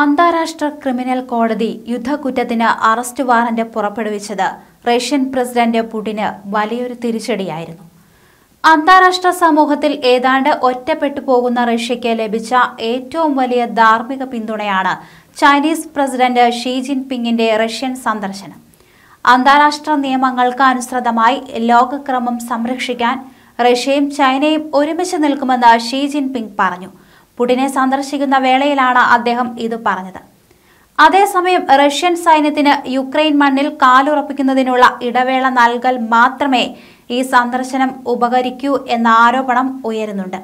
അന്താരാഷ്ട്ര ക്രിമിനൽ കോടതി യുദ്ധകുറ്റത്തിന് അറസ്റ്റ് വാറന്റ് പുറപ്പെടുവിച്ചത് റഷ്യൻ പ്രസിഡന്റ് പുടിന് വലിയൊരു തിരിച്ചടിയായിരുന്നു. അന്താരാഷ്ട്ര സമൂഹത്തിൽ ഏതാണ്ട് ഒറ്റപ്പെട്ടു പോകുന്ന റഷ്യയ്ക്ക് ലഭിച്ച ഏറ്റവും വലിയ ധാർമ്മിക പിന്തുണയാണ് ചൈനീസ് പ്രസിഡന്റ് ഷീ ജിൻപിങ്ങിന്റെ റഷ്യൻ സന്ദർശനം. അന്താരാഷ്ട്ര നിയമങ്ങൾക്ക് അനുസൃതമായി ലോകക്രമം സംരക്ഷിക്കാൻ റഷ്യയും ചൈനയും ഒരുമിച്ച് നിൽക്കുമെന്ന് ഷീ ജിൻപിങ് പറഞ്ഞു. പുടിനെ സന്ദർശിക്കുന്ന വേളയിലാണ് അദ്ദേഹം ഇത് പറഞ്ഞത്. അതേസമയം റഷ്യൻ സൈന്യത്തിന് യുക്രൈൻ മണ്ണിൽ കാലുറപ്പിക്കുന്നതിനുള്ള ഇടവേള നൽകൽ മാത്രമേ ഈ സന്ദർശനം ഉപകരിക്കൂ എന്ന ആരോപണം ഉയരുന്നുണ്ട്.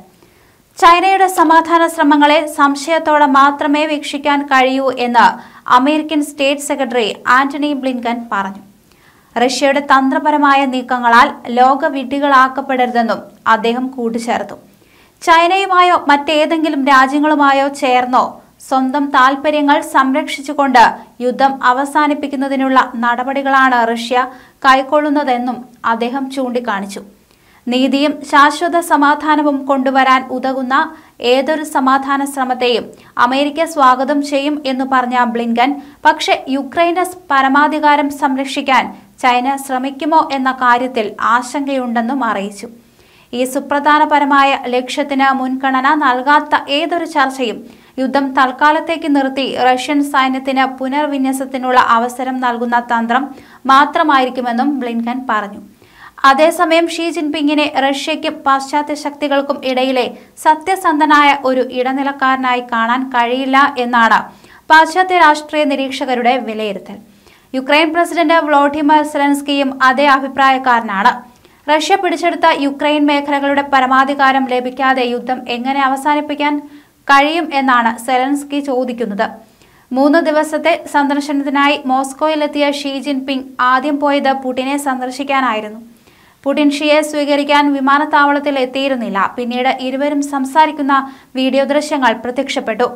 ചൈനയുടെ സമാധാന ശ്രമങ്ങളെ സംശയത്തോടെ മാത്രമേ വീക്ഷിക്കാൻ കഴിയൂ എന്ന് American state secretary Antony Blinken പറഞ്ഞു. റഷ്യയുടെ തന്ത്രപരമായ നീക്കങ്ങളാൽ ലോക വിഡ്ഢികളാക്കപ്പെടരുതെന്നും അദ്ദേഹം കൂട്ടിച്ചേർത്തു. ചൈനയുമായോ മറ്റേതെങ്കിലും രാജ്യങ്ങളുമായോ ചേർന്നോ സ്വന്തം താൽപര്യങ്ങൾ സംരക്ഷിച്ചുകൊണ്ട് യുദ്ധം അവസാനിപ്പിക്കുന്നതിനുള്ള നടപടികളാണ് റഷ്യ കൈക്കൊള്ളുന്നതെന്നും അദ്ദേഹം ചൂണ്ടിക്കാണിച്ചു. നീതിയും ശാശ്വത സമാധാനവും കൊണ്ടുവരാൻ ഉതകുന്ന ഏതൊരു സമാധാന ശ്രമത്തെയും അമേരിക്ക സ്വാഗതം ചെയ്യും എന്ന് പറഞ്ഞ ബ്ലിങ്കൻ, പക്ഷേ യുക്രൈന്റെ പരമാധികാരം സംരക്ഷിക്കാൻ ചൈന ശ്രമിക്കുമോ എന്ന കാര്യത്തിൽ ആശങ്കയുണ്ടെന്നും അറിയിച്ചു. ഈ സുപ്രധാനപരമായ ലക്ഷ്യത്തിന് മുൻഗണന നൽകാത്ത ഏതൊരു ചർച്ചയും യുദ്ധം തൽക്കാലത്തേക്ക് നിർത്തി റഷ്യൻ സൈന്യത്തിന് പുനർവിന്യസത്തിനുള്ള അവസരം നൽകുന്ന തന്ത്രം മാത്രമായിരിക്കുമെന്നും ബ്ലിങ്കൻ പറഞ്ഞു. അതേസമയം ഷീ ജിൻപിങ്ങിനെ റഷ്യയ്ക്കും പാശ്ചാത്യ ശക്തികൾക്കും ഇടയിലെ സത്യസന്ധനായ ഒരു ഇടനിലക്കാരനായി കാണാൻ കഴിയില്ല എന്നാണ് പാശ്ചാത്യ രാഷ്ട്രീയ നിരീക്ഷകരുടെ വിലയിരുത്തൽ. യുക്രൈൻ പ്രസിഡന്റ് വ്ളോഡിമിർ സെലൻസ്കിയും അതേ അഭിപ്രായക്കാരനാണ്. റഷ്യ പിടിച്ചെടുത്ത യുക്രൈൻ മേഖലകളുടെ പരമാധികാരം ലഭിക്കാതെ യുദ്ധം എങ്ങനെ അവസാനിപ്പിക്കാൻ കഴിയും എന്നാണ് സെലൻസ്കി ചോദിക്കുന്നത്. 3 ദിവസത്തെ സന്ദർശനത്തിനായി മോസ്കോയിലെത്തിയ ഷീ ജിൻപിങ് ആദ്യം പോയത് പുടിനെ സന്ദർശിക്കാനായിരുന്നു. പുടിൻ ഷിയെ സ്വീകരിക്കാൻ വിമാനത്താവളത്തിൽ എത്തിയിരുന്നില്ല. പിന്നീട് ഇരുവരും സംസാരിക്കുന്ന വീഡിയോ ദൃശ്യങ്ങൾ പ്രത്യക്ഷപ്പെട്ടു.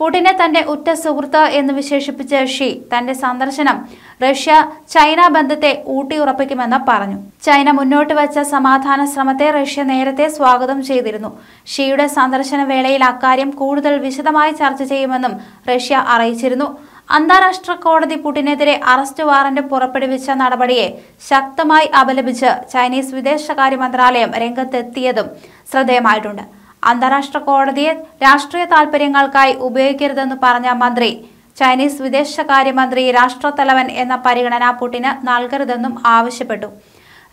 പുടിനെ തന്റെ ഉറ്റ സുഹൃത്ത് എന്ന് വിശേഷിപ്പിച്ച ഷീ തന്റെ സന്ദർശനം റഷ്യ ചൈന ബന്ധത്തെ ഊട്ടിയുറപ്പിക്കുമെന്ന് പറഞ്ഞു. ചൈന മുന്നോട്ട് വച്ച സമാധാന ശ്രമത്തെ റഷ്യ നേരത്തെ സ്വാഗതം ചെയ്തിരുന്നു. ഷിയുടെ സന്ദർശന വേളയിൽ അക്കാര്യം കൂടുതൽ വിശദമായി ചർച്ച ചെയ്യുമെന്നും റഷ്യ അറിയിച്ചിരുന്നു. അന്താരാഷ്ട്ര കോടതി പുടിനെതിരെ അറസ്റ്റ് വാറന്റ് പുറപ്പെടുവിച്ച നടപടിയെ ശക്തമായി അപലപിച്ച് ചൈനീസ് വിദേശകാര്യ മന്ത്രാലയം രംഗത്തെത്തിയതും ശ്രദ്ധേയമായിട്ടുണ്ട്. അന്താരാഷ്ട്ര കോടതിയെ രാഷ്ട്രീയ താൽപര്യങ്ങൾക്കായി ഉപയോഗിക്കരുതെന്ന് പറഞ്ഞ മന്ത്രി, ചൈനീസ് വിദേശകാര്യമന്ത്രി രാഷ്ട്രത്തലവൻ എന്ന പരിഗണന പുടിന് നൽകരുതെന്നും ആവശ്യപ്പെട്ടു.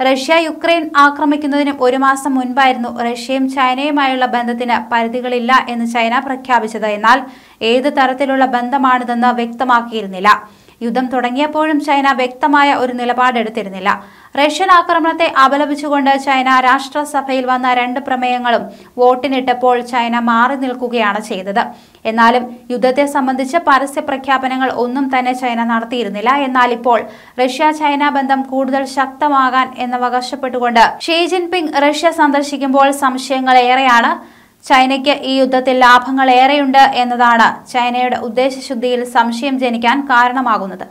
റഷ്യ യുക്രൈൻ ആക്രമിക്കുന്നതിന് 1 മാസം മുൻപായിരുന്നു റഷ്യയും ചൈനയുമായുള്ള ബന്ധത്തിന് പരിധികളില്ല എന്ന് ചൈന പ്രഖ്യാപിച്ചത്. എന്നാൽ ഏത് തരത്തിലുള്ള ബന്ധമാണിതെന്ന് വ്യക്തമാക്കിയിരുന്നില്ല. യുദ്ധം തുടങ്ങിയപ്പോഴും ചൈന വ്യക്തമായ ഒരു നിലപാടെടുത്തിരുന്നില്ല. റഷ്യൻ ആക്രമണത്തെ അപലപിച്ചുകൊണ്ട് ചൈന രാഷ്ട്രസഭയിൽ വന്ന 2 പ്രമേയങ്ങളും വോട്ടിനിട്ടപ്പോൾ ചൈന മാറി നിൽക്കുകയാണ് ചെയ്തത്. എന്നാലും യുദ്ധത്തെ സംബന്ധിച്ച് പരസ്യ പ്രഖ്യാപനങ്ങൾ ഒന്നും തന്നെ ചൈന നടത്തിയിരുന്നില്ല. എന്നാൽ ഇപ്പോൾ റഷ്യ ചൈന ബന്ധം കൂടുതൽ ശക്തമാകാൻ എന്നവകാശപ്പെട്ടുകൊണ്ട് ഷീ ജിൻപിങ് റഷ്യ സന്ദർശിക്കുമ്പോൾ സംശയങ്ങളേറെയാണ്. ചൈനയ്ക്ക് ഈ യുദ്ധത്തിൽ ലാഭങ്ങളേറെയുണ്ട് എന്നതാണ് ചൈനയുടെ ഉദ്ദേശശുദ്ധിയിൽ സംശയം ജനിക്കാൻ കാരണമാകുന്നത്.